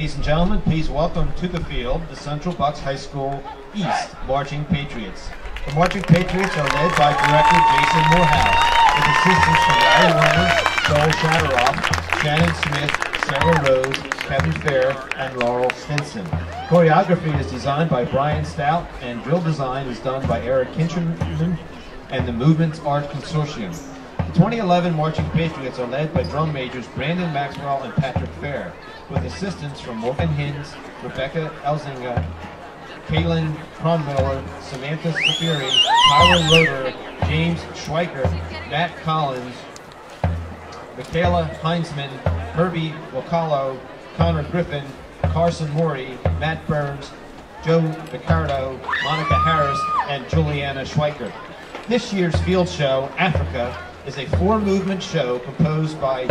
Ladies and gentlemen, please welcome to the field the Central Bucks High School East Marching Patriots. The Marching Patriots are led by Director Jason Morehouse, with assistance from Larry Reynolds, Joel Shatteroff, Shannon Smith, Sarah Rose, Kevin Fair, and Laurel Stinson. Choreography is designed by Brian Stout, and drill design is done by Eric Kincherman and the Movements Art Consortium. The 2011 Marching Patriots are led by drum majors Brandon Maxwell and Patrick Fair, with assistance from Morgan Hins, Rebecca Elzinga, Kaylin Cromwell, Samantha Sopiri, Tyler Lover, James Schweiker, Matt Collins, Michaela Heinzman, Herbie Wakalo, Connor Griffin, Carson Mori, Matt Burns, Joe Picardo, Monica Harris, and Juliana Schweiker. This year's field show, Africa, is a four-movement show composed by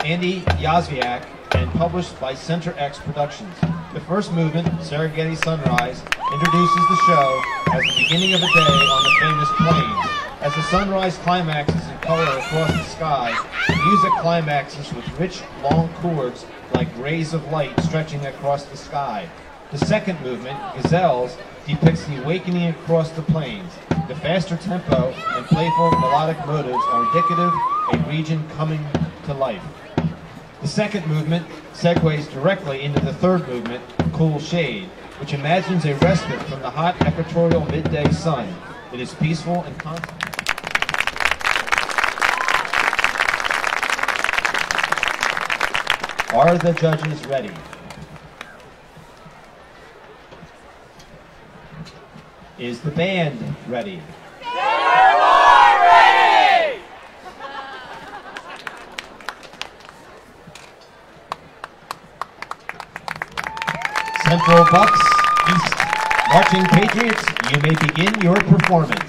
Andy Yazviak and published by Center X Productions. The first movement, Serengeti Sunrise, introduces the show as the beginning of a day on the famous plains. As the sunrise climaxes in color across the sky, the music climaxes with rich, long chords like rays of light stretching across the sky. The second movement, Gazelles, depicts the awakening across the plains. The faster tempo and playful melodic motives are indicative of a region coming to life. The second movement segues directly into the third movement, Cool Shade, which imagines a respite from the hot equatorial midday sun. It is peaceful and constant. Are the judges ready? Is the band ready? They're all ready! Central Bucks, East Marching Patriots, you may begin your performance.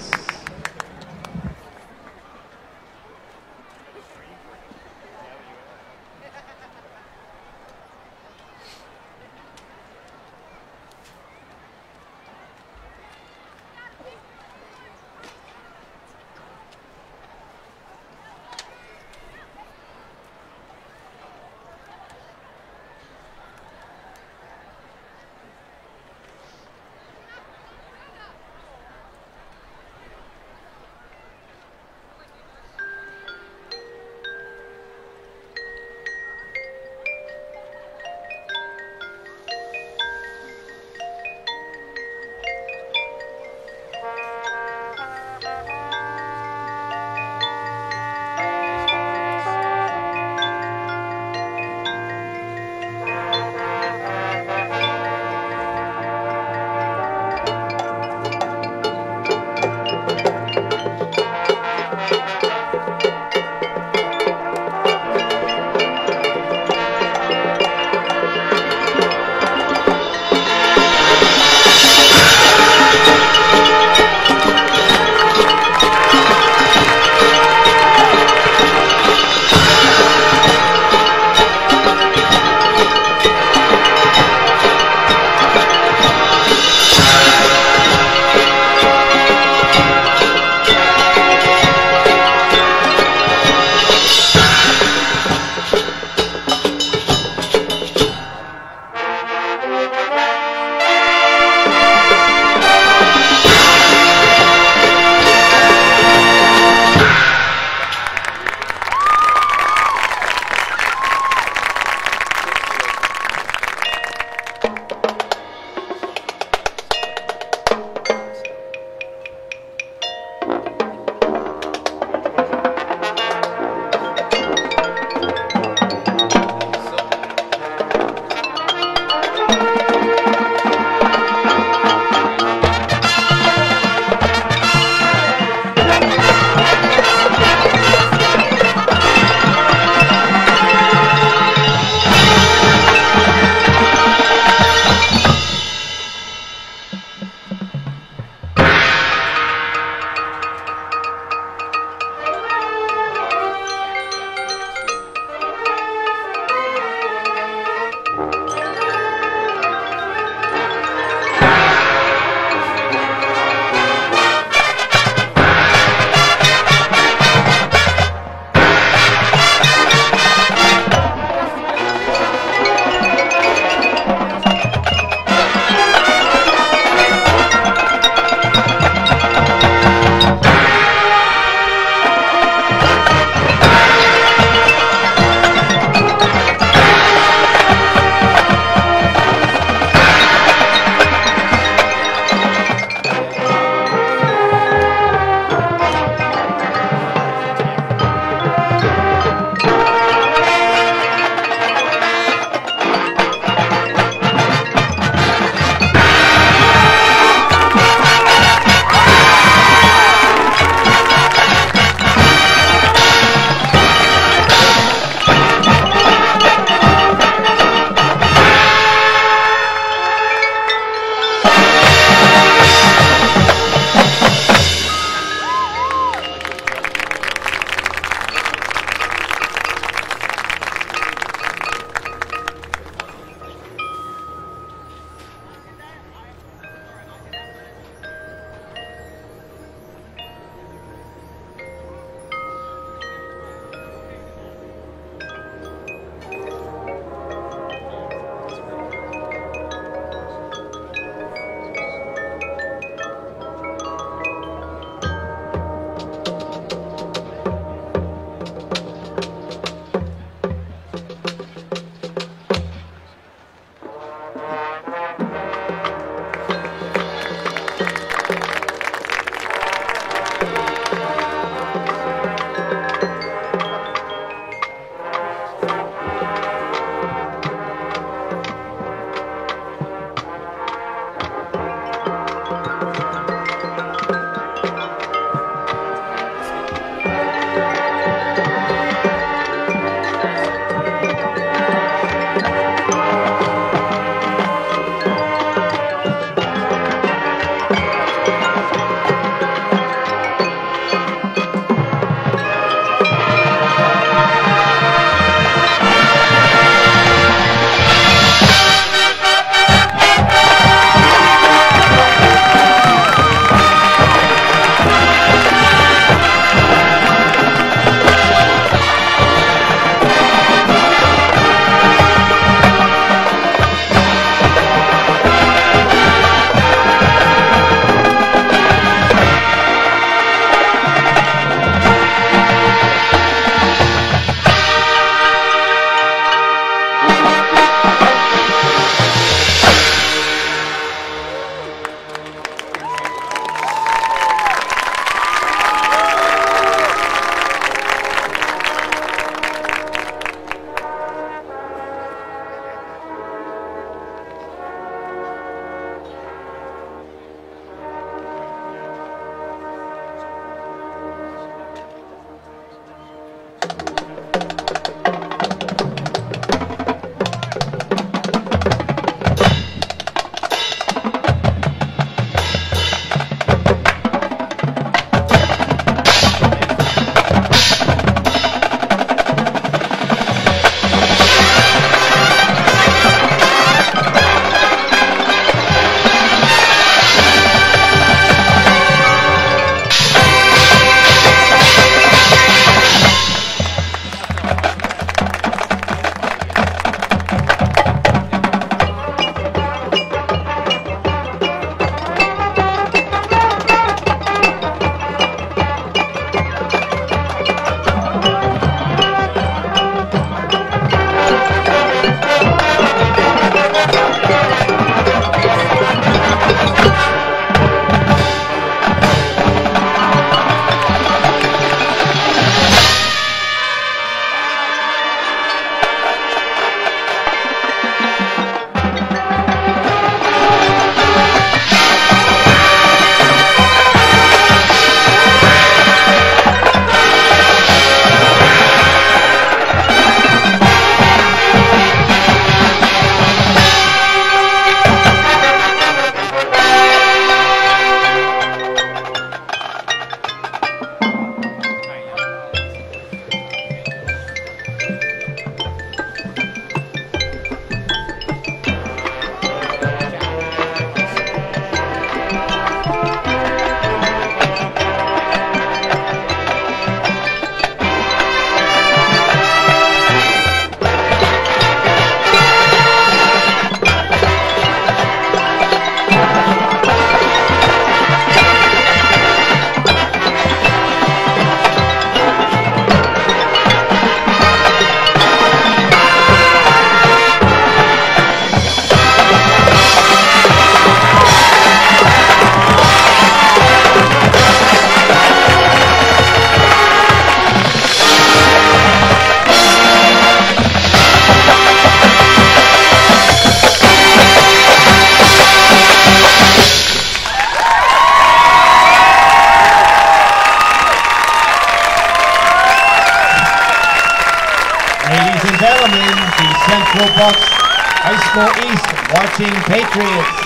Bucks High School East watching Patriots.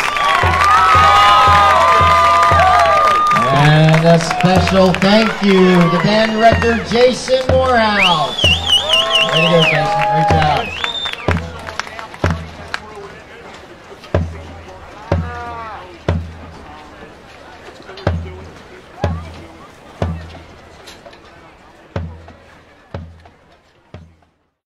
And a special thank you to band director Jason Morehouse. Way to go, Jason. Great job.